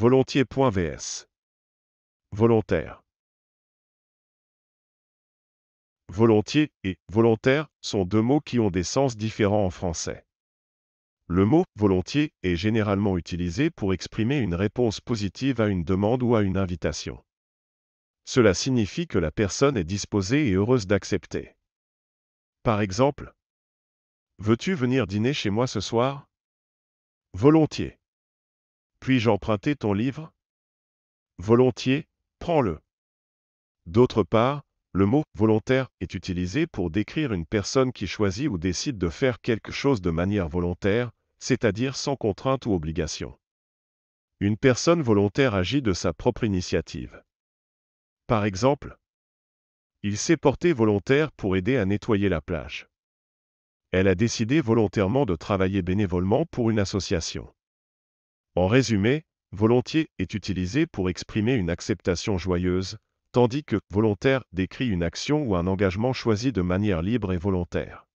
Volontiers.vs Volontaire. Volontiers et volontaire sont deux mots qui ont des sens différents en français. Le mot « volontiers » est généralement utilisé pour exprimer une réponse positive à une demande ou à une invitation. Cela signifie que la personne est disposée et heureuse d'accepter. Par exemple, « Veux-tu venir dîner chez moi ce soir ? » Volontiers. « Puis-je emprunter ton livre ? » Volontiers, prends-le. D'autre part, le mot « volontaire » est utilisé pour décrire une personne qui choisit ou décide de faire quelque chose de manière volontaire, c'est-à-dire sans contrainte ou obligation. Une personne volontaire agit de sa propre initiative. Par exemple, il s'est porté volontaire pour aider à nettoyer la plage. Elle a décidé volontairement de travailler bénévolement pour une association. En résumé, volontiers est utilisé pour exprimer une acceptation joyeuse, tandis que « volontaire » décrit une action ou un engagement choisi de manière libre et volontaire.